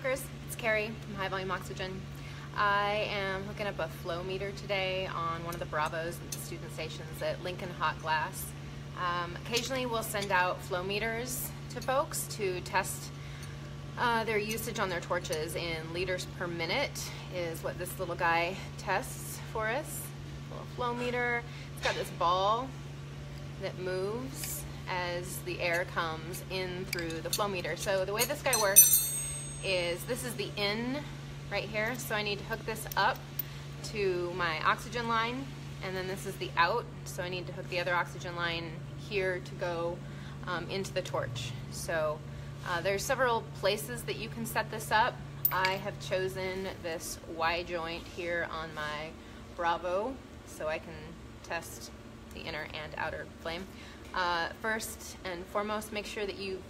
cookers, it's Carrie from High Volume Oxygen. I am hooking up a flow meter today on one of the Bravos at the student stations at Lincoln Hot Glass. Occasionally we'll send out flow meters to folks to test their usage on their torches in liters per minute is what this little guy tests for us. A little flow meter. It's got this ball that moves as the air comes in through the flow meter. So the way this guy works is this is the in right here. So I need to hook this up to my oxygen line, and then this is the out. So I need to hook the other oxygen line here to go into the torch. So there's several places that you can set this up. I have chosen this Y joint here on my Bravo so I can test the inner and outer flame. First and foremost, make sure that you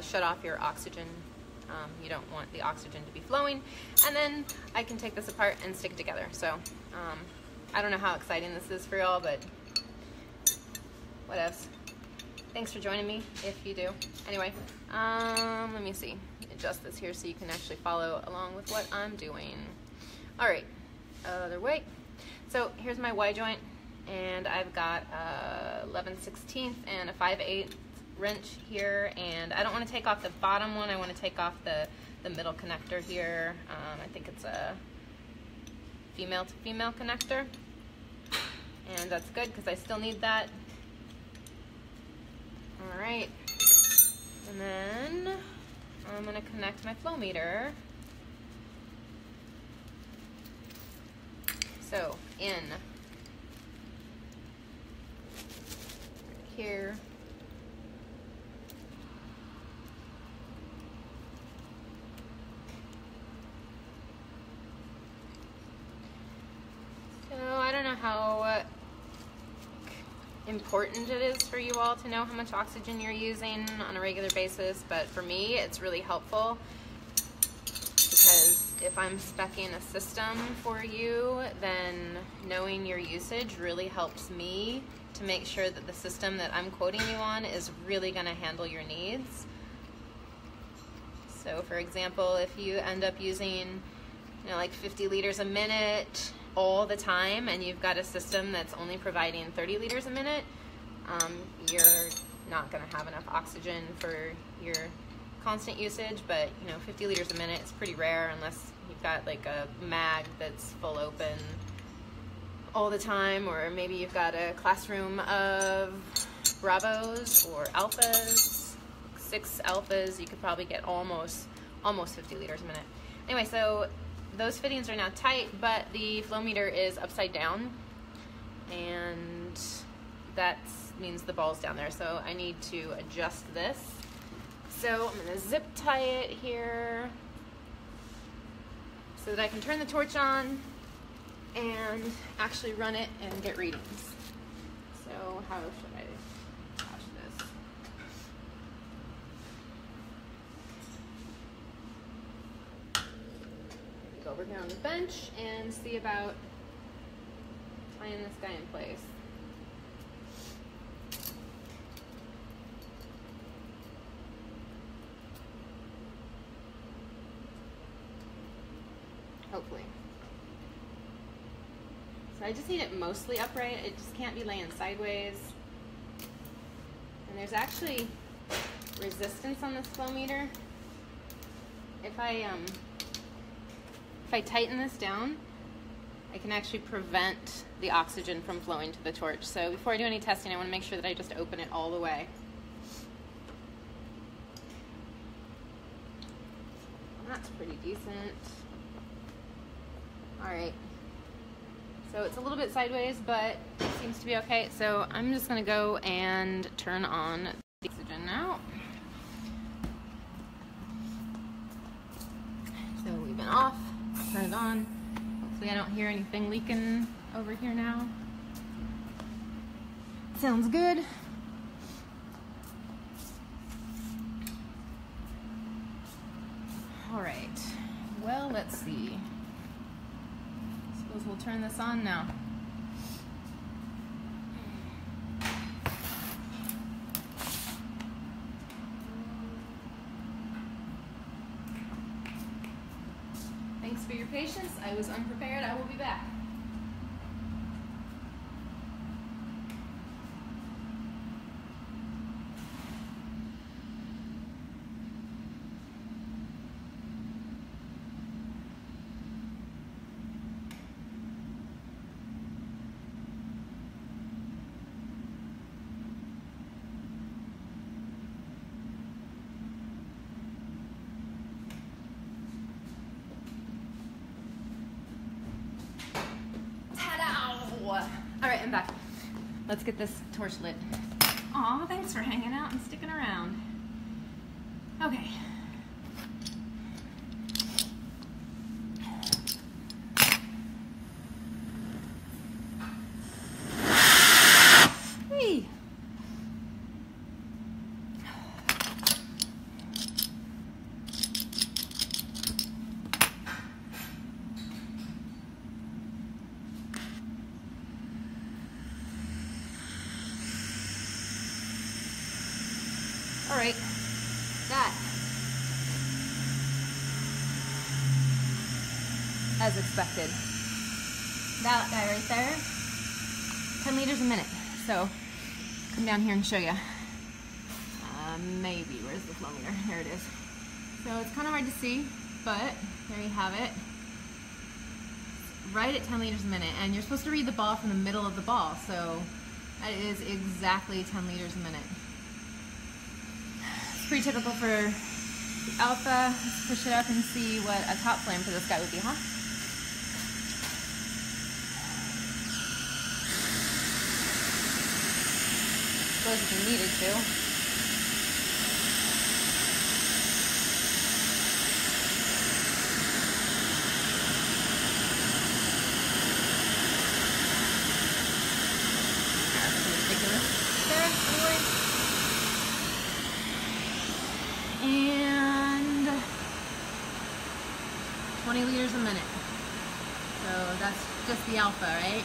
shut off your oxygen. You don't want the oxygen to be flowing. And then I can take this apart and stick it together. So I don't know how exciting this is for y'all, but what else? Thanks for joining me, if you do. Anyway, let me see. Adjust this here so you can actually follow along with what I'm doing. All right, other way. So here's my Y joint, and I've got a 11/16 and a 5/8 wrench here, and I don't want to take off the bottom one. I want to take off the middle connector here. I think it's a female to female connector, and that's good because I still need that. All right, and then I'm going to connect my flow meter. So in here, so I don't know how important it is for you all to know how much oxygen you're using on a regular basis, but for me it's really helpful because if I'm stuck in a system for you, then knowing your usage really helps me to make sure that the system that I'm quoting you on is really going to handle your needs. So for example, if you end up using, you know, like 50 liters a minute all the time, and you've got a system that's only providing 30 liters a minute, you're not going to have enough oxygen for your constant usage. But you know, 50 liters a minute is pretty rare unless you've got like a mag that's full open all the time, or maybe you've got a classroom of Bravos or Alphas. 6 Alphas, you could probably get almost 50 liters a minute. Anyway, so those fittings are now tight, but the flow meter is upside down, and that means the ball's down there, so I need to adjust this. So I'm going to zip tie it here so that I can turn the torch on and actually run it and get readings. So how should I attach this? Go over here on the bench and see about tying this guy in place. Hopefully. So I just need it mostly upright. It just can't be laying sideways. And there's actually resistance on this flow meter. If I tighten this down, I can actually prevent the oxygen from flowing to the torch. So before I do any testing, I want to make sure that I just open it all the way. That's pretty decent. All right. So it's a little bit sideways, but it seems to be okay. So I'm just going to go and turn on the oxygen now. So we've been off. Turn it on. Hopefully I don't hear anything leaking over here now. Sounds good. All right. Well, let's see. I suppose we'll turn this on now. I was unprepared. I will be back. Let's get this torch lit. Aw, thanks for hanging out and sticking around. Okay. Whee. As expected. That guy right there, 10 liters a minute. So come down here and show you. Maybe, where's the flow meter? Here it is. So it's kind of hard to see, but there you have it. Right at 10 liters a minute. And you're supposed to read the ball from the middle of the ball. So that is exactly 10 liters a minute. It's pretty typical for the alpha. Let's push it up and see what a top flame for this guy would be, huh? Suppose if you needed to. That's ridiculous. And 20 liters a minute. So that's just the alpha, right?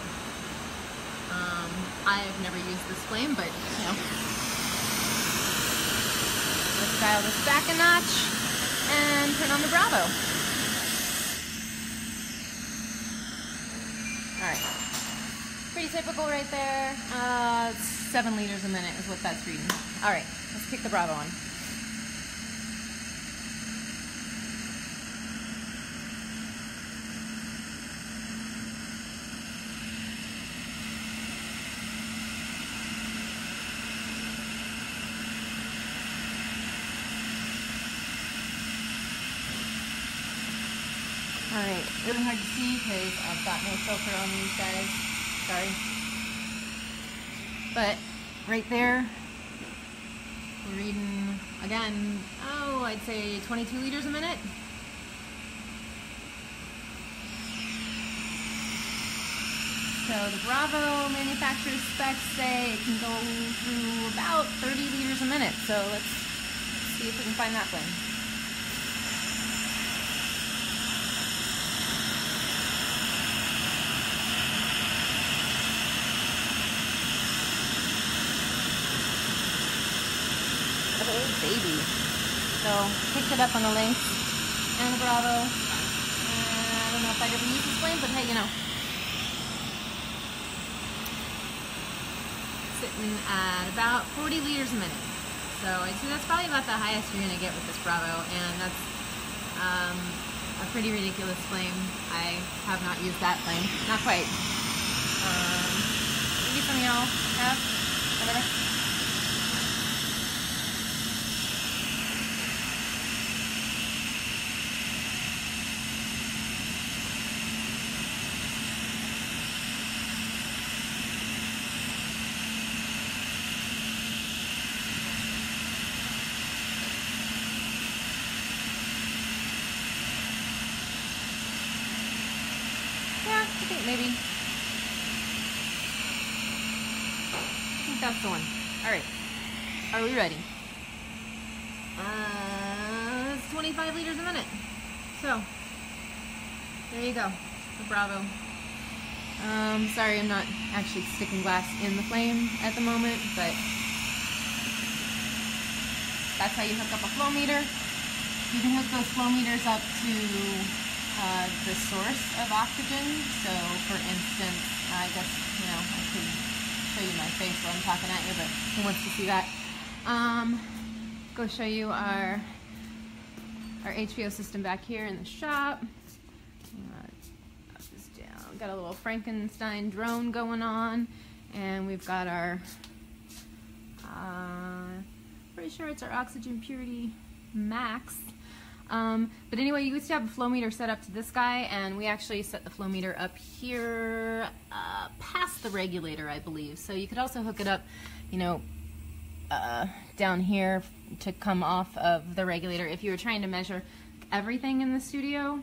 I've never used this flame, but you know, let's dial this back a notch and turn on the Bravo. All right, pretty typical right there. 7 liters a minute is what that's reading. All right, let's kick the Bravo on. Alright, really hard to see because I've got no filter on these guys, sorry. But right there, we're reading, again, oh, I'd say 22 liters a minute. So the Bravo manufacturer's specs say it can go through about 30 liters a minute. So let's see if we can find that one. Baby. So picked it up on the Lynx and the Bravo. I don't know if I'd ever use this flame, but hey, you know. Sitting at about 40 liters a minute. So I'd say that's probably about the highest you're gonna get with this Bravo, and that's a pretty ridiculous flame. I have not used that flame. Not quite. Maybe some of y'all have over there. Maybe. I think that's the one. Alright. Are we ready? It's 25 liters a minute. So, there you go. The Bravo. Sorry I'm not actually sticking glass in the flame at the moment, but that's how you hook up a flow meter. You can hook those flow meters up to the source of oxygen. So, for instance, I guess, you know, I could show you my face while I'm talking at you, but who wants to see that? Go show you our HVO system back here in the shop. Got a little Frankenstein drone going on, and we've got our, pretty sure it's our Oxygen Purity Max. But anyway, you used to have a flow meter set up to this guy, and we actually set the flow meter up here past the regulator, I believe. So you could also hook it up, you know, down here to come off of the regulator if you were trying to measure everything in the studio.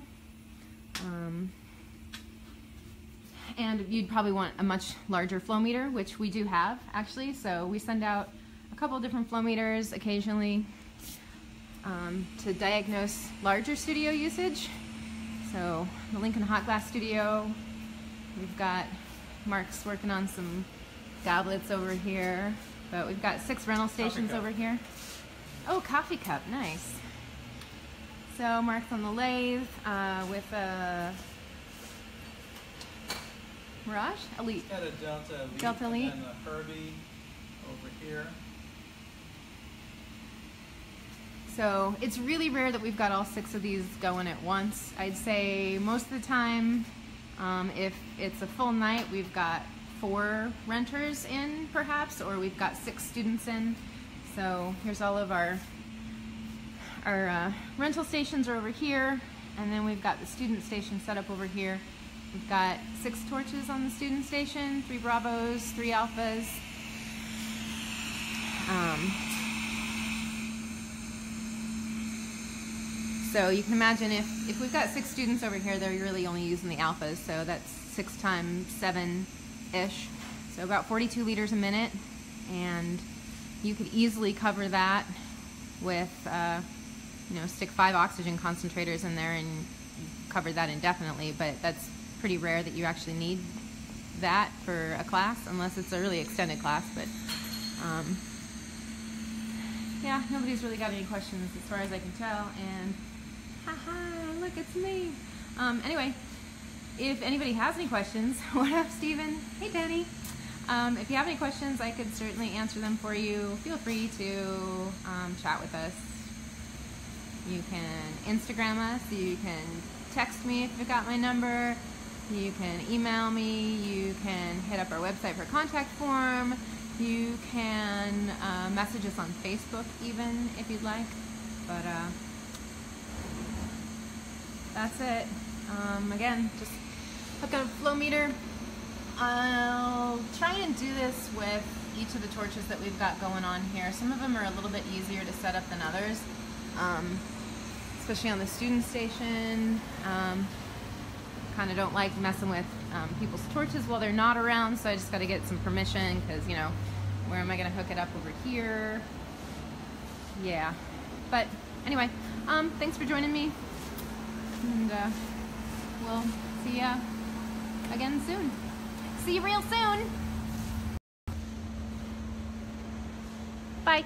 And you'd probably want a much larger flow meter, which we do have, actually. So we send out a couple different flow meters occasionally to diagnose larger studio usage. So the Lincoln Hot Glass studio, we've got Mark's working on some goblets over here, but we've got 6 rental stations over here. Oh, coffee cup, nice. So Mark's on the lathe with a Mirage Elite. It's got a Delta Elite. Delta Elite. And a Herbie over here. So it's really rare that we've got all 6 of these going at once. I'd say most of the time, if it's a full night, we've got 4 renters in perhaps, or we've got 6 students in. So here's all of our rental stations are over here, and then we've got the student station set up over here. We've got 6 torches on the student station, 3 Bravos, 3 Alphas. So you can imagine if we've got 6 students over here, they're really only using the Alphas, so that's 6 times 7-ish. So about 42 liters a minute, and you could easily cover that with, you know, stick 5 oxygen concentrators in there and cover that indefinitely, but that's pretty rare that you actually need that for a class, unless it's a really extended class. But yeah, nobody's really got any questions as far as I can tell, and haha, look, it's me. Anyway, if anybody has any questions, what up, Steven? Hey, Danny. If you have any questions, I could certainly answer them for you. Feel free to chat with us. You can Instagram us, you can text me if you've got my number, you can email me, you can hit up our website for contact form, you can message us on Facebook even if you'd like, but that's it. Again, just hook up a flow meter. I'll try and do this with each of the torches that we've got going on here. Some of them are a little bit easier to set up than others, especially on the student station. Kind of don't like messing with people's torches while they're not around, so I just got to get some permission, because, you know, where am I going to hook it up over here? Yeah, but anyway, thanks for joining me, and we'll see ya again soon. See you real soon. Bye.